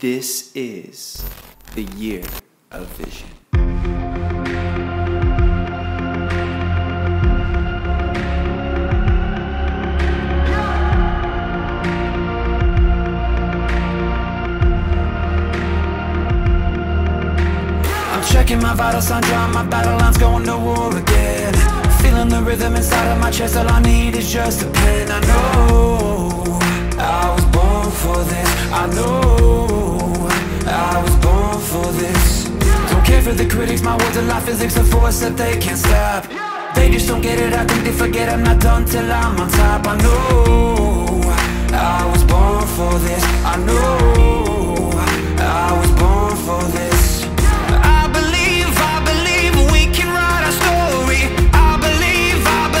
This is the year of vision. I'm checking my vital signs, drawing my battle lines, going to war again. Feeling the rhythm inside of my chest, all I need is just a pen. I know I was born for this, I know I was born for this. Don't care for the critics, my words are life physics, a force that they can't stop. They just don't get it, I think they forget I'm not done till I'm on top. I know I was born for this, I know I was born for this. I believe we can write our story. I believe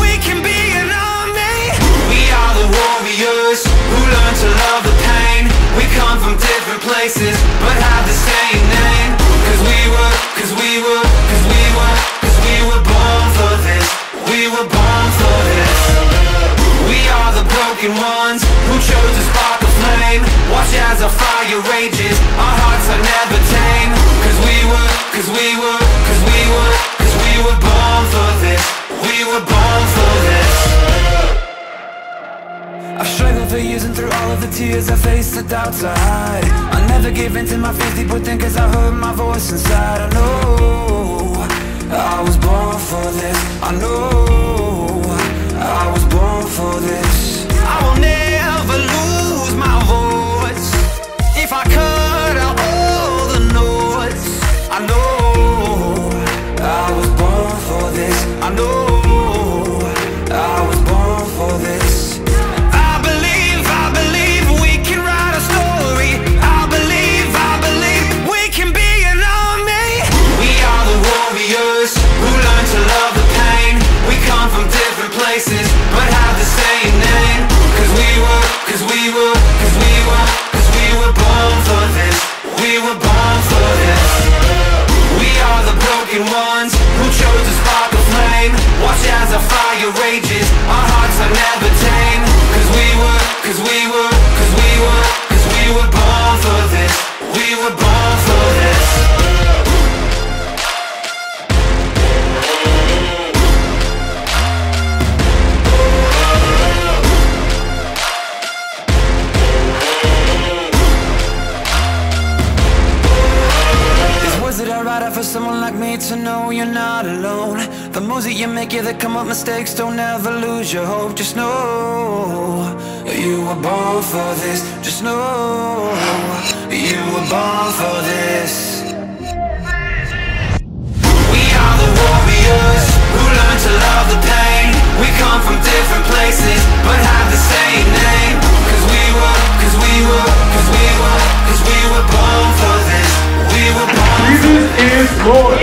we can be an army. We are the warriors who learn to love the pain. We come from different places, but have the same name. Cause we were born for this. We were born for this. We are the broken ones who chose to spark a flame. Watch as our fire rages, our hearts are never tame. Cause we were born for this. We were born for this. I've struggled for years and through all of the tears I faced, the doubts I hide. I never gave in to my fears deep within, cause I heard my voice inside. I know I was born for this. I know I was born for this. I will never lose my voice. If I cut out all the noise, I know I was born for this. I know I was born for this. That come up mistakes, don't ever lose your hope. Just know you were born for this. Just know you were born for this. We are the warriors who learn to love the pain. We come from different places, but have the same name. Cause we were born for this. We were born for this. Jesus is Lord.